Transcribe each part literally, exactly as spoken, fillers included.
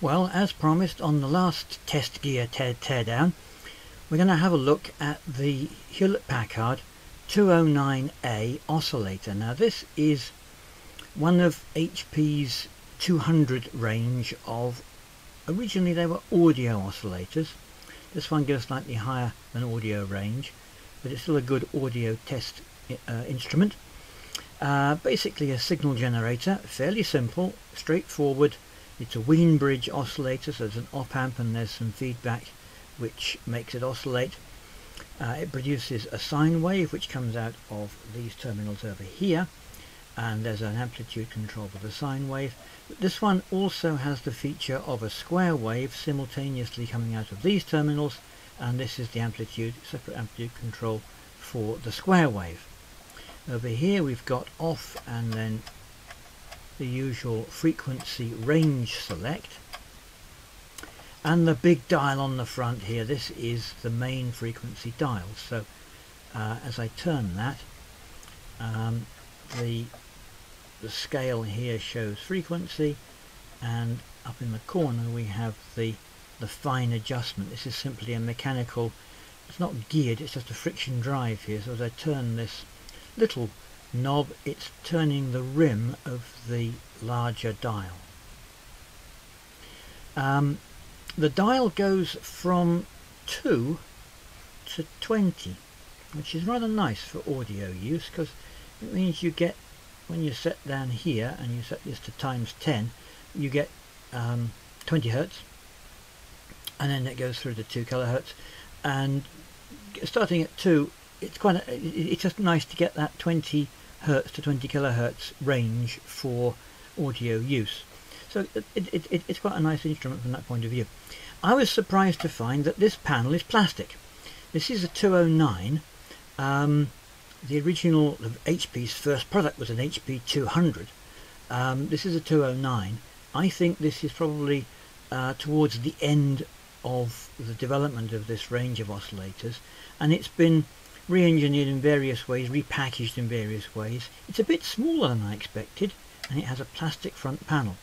Well, as promised on the last test gear tear teardown, we're going to have a look at the Hewlett-Packard two oh nine A oscillator. Now this is one of H P's two hundred range of, originally they were audio oscillators. This one goes slightly higher than audio range, but it's still a good audio test uh, instrument. Uh, basically a signal generator, fairly simple, straightforward. It's a Wien Bridge oscillator, so there's an op-amp and there's some feedback which makes it oscillate. Uh, it produces a sine wave which comes out of these terminals over here, and there's an amplitude control for the sine wave. But this one also has the feature of a square wave simultaneously coming out of these terminals, and this is the amplitude, separate amplitude control for the square wave. Over here we've got off and then the usual frequency range select, and the big dial on the front here, this is the main frequency dial. So uh, as I turn that, um, the, the scale here shows frequency, and up in the corner we have the, the fine adjustment. This is simply a mechanical, it's not geared, it's just a friction drive here. So as I turn this little knob, it's turning the rim of the larger dial. Um, the dial goes from two to twenty, which is rather nice for audio use, because it means you get, when you set down here and you set this to times ten, you get um, twenty hertz, and then it goes through to two kilohertz, and starting at two, it's quite a, it's just nice to get that twenty hertz to twenty kilohertz range for audio use. So it, it, it, it's quite a nice instrument from that point of view. I was surprised to find that this panel is plastic. This is a two oh nine. Um, the original of H P's first product was an H P two hundred. Um, this is a two oh nine. I think this is probably uh, towards the end of the development of this range of oscillators, and it's been re-engineered in various ways, repackaged in various ways. It's a bit smaller than I expected, and it has a plastic front panel.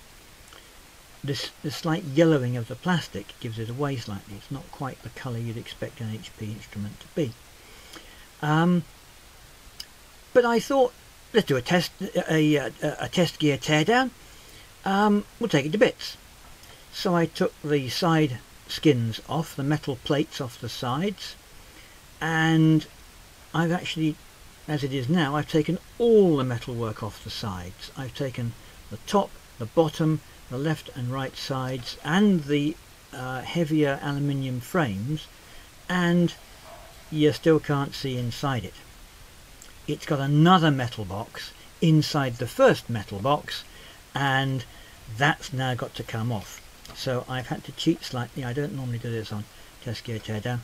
This, the slight yellowing of the plastic gives it away slightly. It's not quite the colour you'd expect an H P instrument to be. Um, but I thought, let's do a test, a, a, a test gear teardown. Um, we'll take it to bits. So I took the side skins off, the metal plates off the sides, and I've actually, as it is now, I've taken all the metalwork off the sides. I've taken the top, the bottom, the left and right sides, and the uh, heavier aluminium frames, and you still can't see inside it. It's got another metal box inside the first metal box, and that's now got to come off. So I've had to cheat slightly. I don't normally do this on test gear teardown.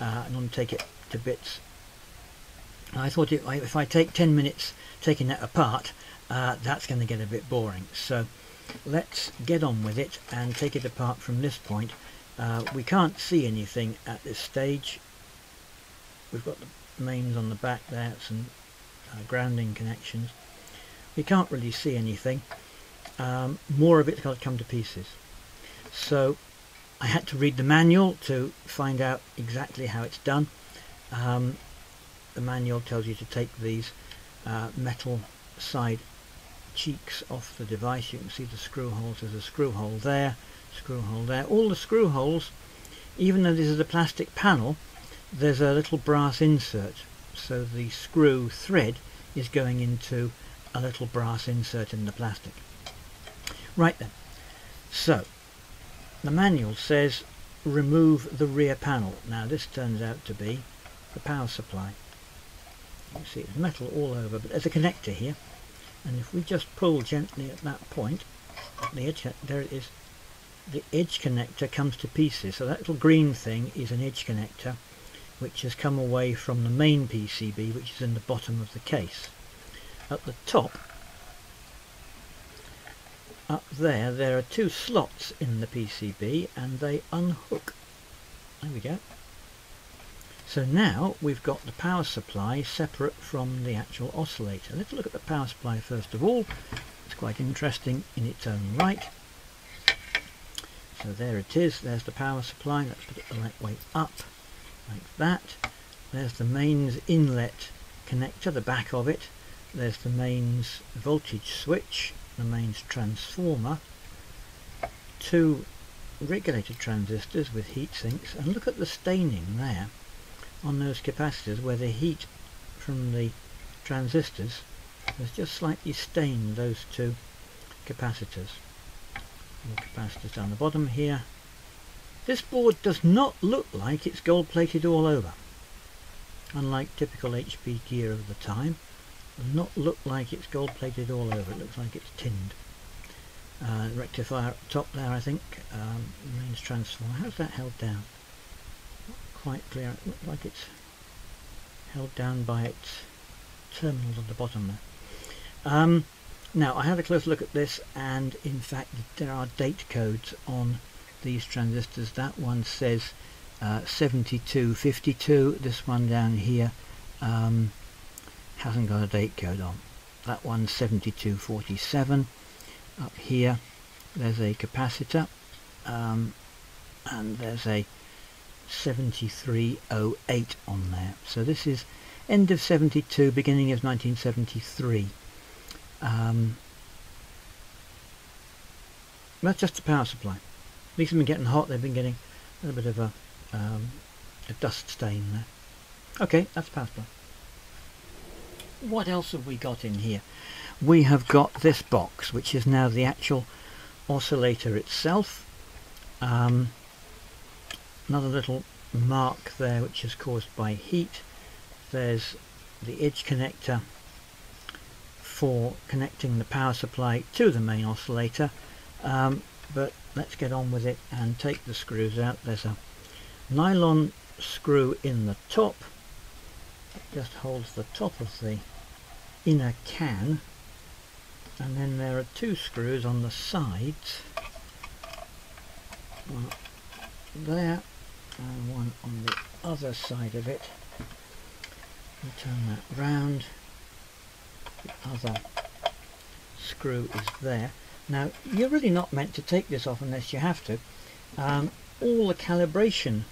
Uh, I normally take it to bits. I thought it, if I take ten minutes taking that apart, uh, that's going to get a bit boring. So let's get on with it and take it apart from this point. Uh, we can't see anything at this stage. We've got the mains on the back there, some uh, grounding connections. We can't really see anything. Um, more of it's got to come to pieces. So I had to read the manual to find out exactly how it's done. Um, The manual tells you to take these uh, metal side cheeks off the device. You can see the screw holes. There's a screw hole there, screw hole there. All the screw holes, even though this is a plastic panel, there's a little brass insert. So the screw thread is going into a little brass insert in the plastic. Right then. So the manual says remove the rear panel. Now this turns out to be the power supply. You see it's metal all over, but there's a connector here, and if we just pull gently at that point, the edge, there it is, the edge connector comes to pieces. So that little green thing is an edge connector which has come away from the main P C B, which is in the bottom of the case. At the top, up there, there are two slots in the P C B, and they unhook. There we go. So now we've got the power supply separate from the actual oscillator. Let's look at the power supply first of all. It's quite interesting in its own right. So there it is, there's the power supply. Let's put it the right way up, like that. There's the mains inlet connector, the back of it. There's the mains voltage switch, the mains transformer, two regulated transistors with heat sinks, and look at the staining there on those capacitors where the heat from the transistors has just slightly stained those two capacitors. More capacitors down the bottom here. This board does not look like it's gold plated all over, unlike typical H P gear of the time. Does not look like it's gold plated all over, it looks like it's tinned. Uh, rectifier up top there, I think, um, mains transformer. How's that held down? Not quite clear. It looks like it's held down by its terminals at the bottom there. Um, now I had a close look at this, and in fact there are date codes on these transistors. That one says uh, seventy-two fifty-two, this one down here um, hasn't got a date code on. That one's seventy-two forty-seven. Up here there's a capacitor, um, and there's a seventy-three oh eight on there. So this is end of seventy-two, beginning of nineteen seventy-three. Um, that's just the power supply. These have been getting hot, they've been getting a little bit of a, um, a dust stain there. Okay, that's the power supply. What else have we got in here? We have got this box, which is now the actual oscillator itself. Um, another little mark there which is caused by heat. There's the edge connector for connecting the power supply to the main oscillator, um, but let's get on with it and take the screws out. There's a nylon screw in the top. It just holds the top of the inner can, and then there are two screws on the sides, one up there and one on the other side of it. We'll turn that round. The other screw is there. Now you're really not meant to take this off unless you have to. Um, all the calibration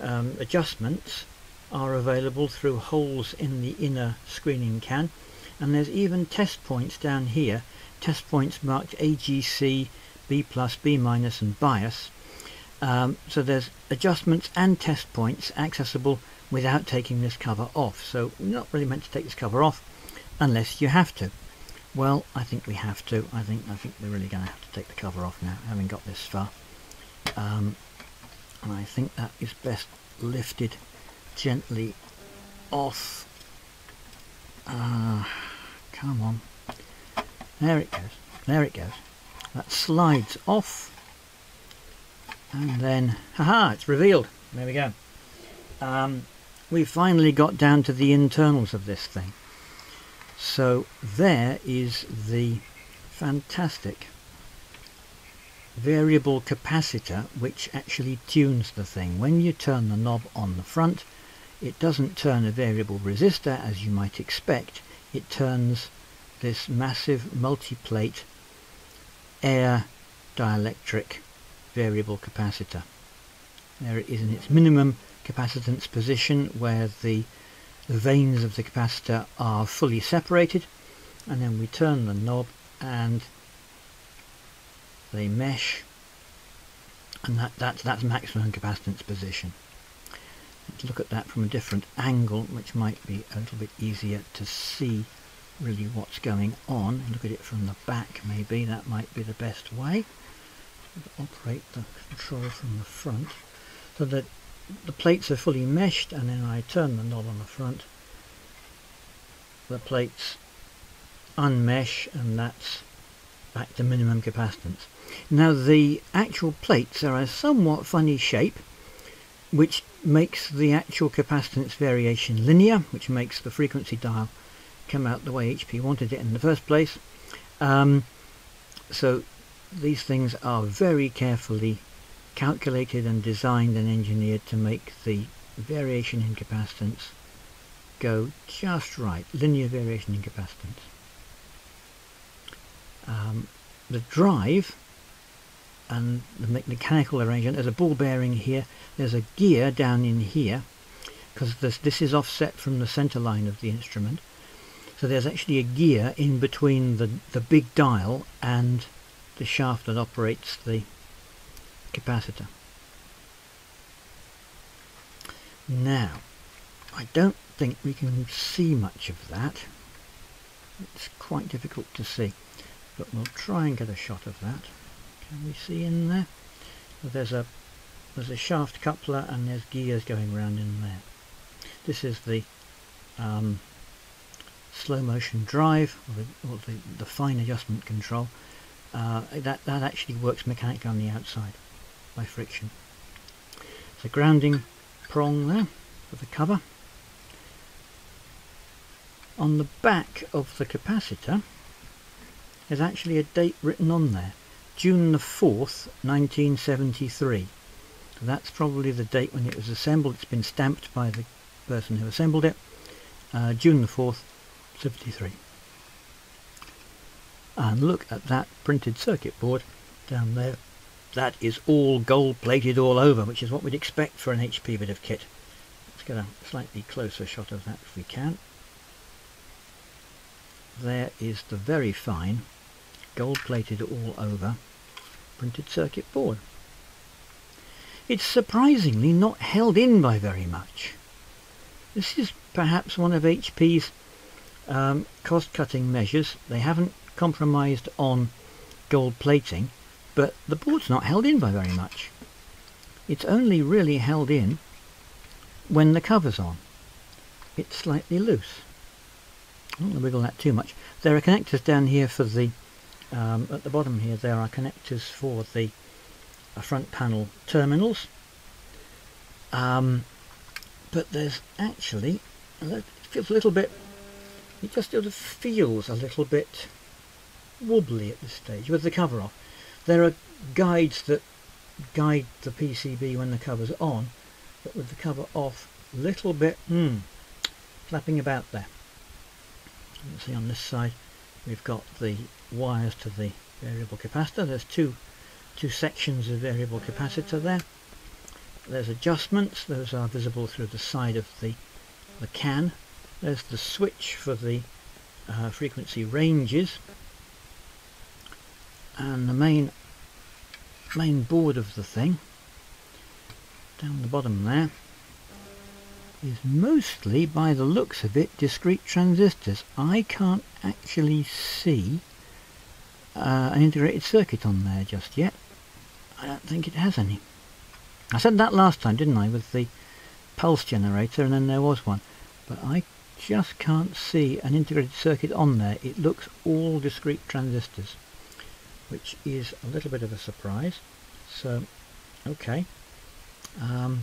um, adjustments are available through holes in the inner screening can, and there's even test points down here, test points marked A G C, B plus, B minus and bias. Um, so there's adjustments and test points accessible without taking this cover off. So you're not really meant to take this cover off unless you have to. Well, I think we have to. I think I think we're really going to have to take the cover off now, having got this far. Um, and I think that is best lifted gently off. Uh, come on. There it goes. There it goes. That slides off. And then, haha, it's revealed. There we go. Um, we finally got down to the internals of this thing. So there is the fantastic variable capacitor which actually tunes the thing. When you turn the knob on the front, it doesn't turn a variable resistor as you might expect. It turns this massive multi-plate air dielectric variable capacitor. There it is in its minimum capacitance position, where the, the vanes of the capacitor are fully separated, and then we turn the knob and they mesh, and that, that's, that's maximum capacitance position. Let's look at that from a different angle, which might be a little bit easier to see really what's going on. Look at it from the back, maybe that might be the best way. Operate the control from the front, so that the plates are fully meshed, and then I turn the knob on the front, the plates unmesh, and that's back to minimum capacitance. Now the actual plates are a somewhat funny shape, which makes the actual capacitance variation linear, which makes the frequency dial come out the way H P wanted it in the first place. Um, so these things are very carefully calculated and designed and engineered to make the variation in capacitance go just right, linear variation in capacitance. Um, the drive and the mechanical arrangement. There's a ball bearing here, there's a gear down in here, because this, this is offset from the center line of the instrument. So there's actually a gear in between the, the big dial and the shaft that operates the capacitor. Now, I don't think we can see much of that. It's quite difficult to see, but we'll try and get a shot of that. Can we see in there? So there's a there's a shaft coupler and there's gears going round in there. This is the um, slow motion drive, or the, or the, the fine adjustment control. Uh, that, that actually works mechanically on the outside by friction. There's a grounding prong there for the cover. On the back of the capacitor there's actually a date written on there, June the fourth nineteen seventy-three. So that's probably the date when it was assembled. It's been stamped by the person who assembled it, uh, June the fourth seventy-three. And look at that printed circuit board down there. That is all gold plated all over, which is what we'd expect for an H P bit of kit. Let's get a slightly closer shot of that if we can. There is the very fine gold plated all over printed circuit board. It's surprisingly not held in by very much. This is perhaps one of H P's um, cost-cutting measures. They haven't compromised on gold plating, but the board's not held in by very much. It's only really held in when the cover's on. It's slightly loose. I don't want to wiggle that too much. There are connectors down here for the um, at the bottom here there are connectors for the uh, front panel terminals, um, but there's actually it feels a little bit it just sort of feels a little bit wobbly at this stage with the cover off. There are guides that guide the P C B when the cover's on, but with the cover off, a little bit hmm, flapping about there. You can see on this side we've got the wires to the variable capacitor. There's two two sections of variable capacitor there. There's adjustments, those are visible through the side of the, the can. There's the switch for the uh, frequency ranges. And the main main board of the thing down the bottom there is mostly, by the looks of it, discrete transistors. I can't actually see uh, an integrated circuit on there just yet. I don't think it has any. I said that last time, didn't I, with the pulse generator, and then there was one, but I just can't see an integrated circuit on there. It looks all discrete transistors, which is a little bit of a surprise. So, okay, um,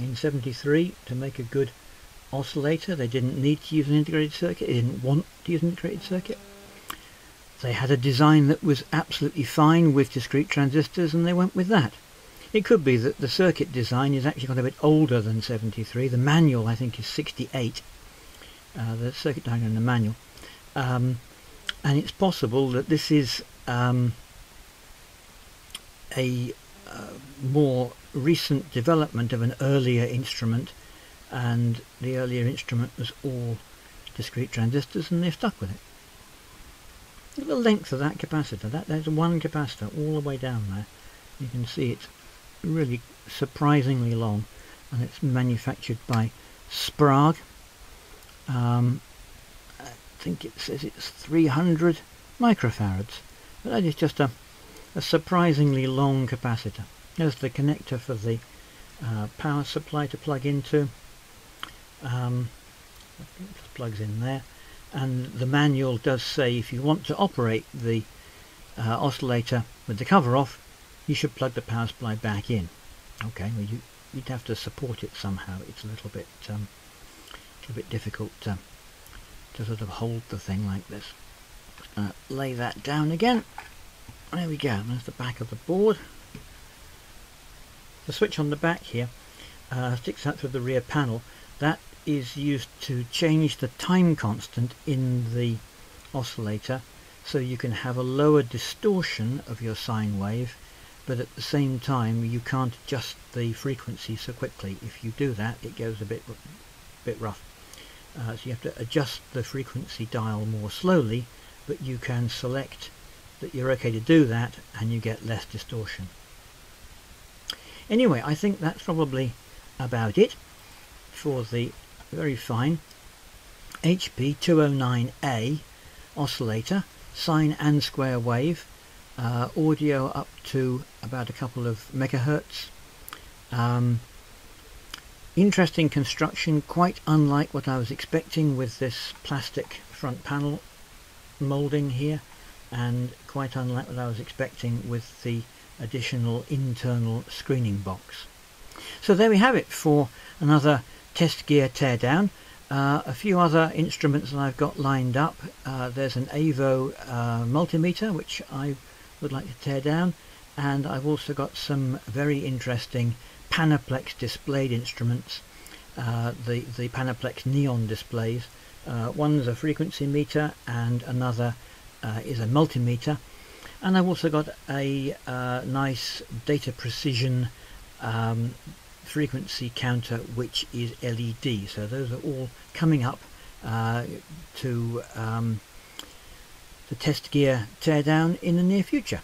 in seventy-three, to make a good oscillator, they didn't need to use an integrated circuit. They didn't want to use an integrated circuit. They had a design that was absolutely fine with discrete transistors, and they went with that. It could be that the circuit design is actually got a bit older than seventy-three. The manual, I think, is sixty-eight, uh, the circuit diagram in the manual. Um, and it's possible that this is um, a uh, more recent development of an earlier instrument, and the earlier instrument was all discrete transistors and they've stuck with it. Look at the length of that capacitor. That there's one capacitor all the way down there. You can see it's really surprisingly long, and it's manufactured by Sprague. um, I think it says it's three hundred microfarads, but that is just a, a surprisingly long capacitor. There's the connector for the uh, power supply to plug into. Um, it just plugs in there, and the manual does say if you want to operate the uh, oscillator with the cover off, you should plug the power supply back in. Okay, well you, you'd have to support it somehow. It's a little bit um, a little bit difficult to, to sort of hold the thing like this. Uh, lay that down again. There we go. There's the back of the board. The switch on the back here uh, sticks out through the rear panel. That is used to change the time constant in the oscillator, so you can have a lower distortion of your sine wave but at the same time you can't adjust the frequency so quickly. If you do that, it goes a bit bit rough. Uh, so you have to adjust the frequency dial more slowly, but you can select that you're okay to do that and you get less distortion. Anyway, I think that's probably about it for the very fine H P two oh nine A oscillator, sine and square wave, uh, audio up to about a couple of megahertz. Um, interesting construction, quite unlike what I was expecting with this plastic front panel moulding here, and quite unlike what I was expecting with the additional internal screening box. So there we have it for another test gear teardown. Uh, a few other instruments that I've got lined up. Uh, there's an A V O uh, multimeter which I would like to tear down, and I've also got some very interesting Panoplex displayed instruments, uh, the, the Panoplex neon displays. Uh, one's a frequency meter and another uh, is a multimeter. And I've also got a uh, nice data precision um, frequency counter which is L E D, so those are all coming up uh, to um, the test gear teardown in the near future.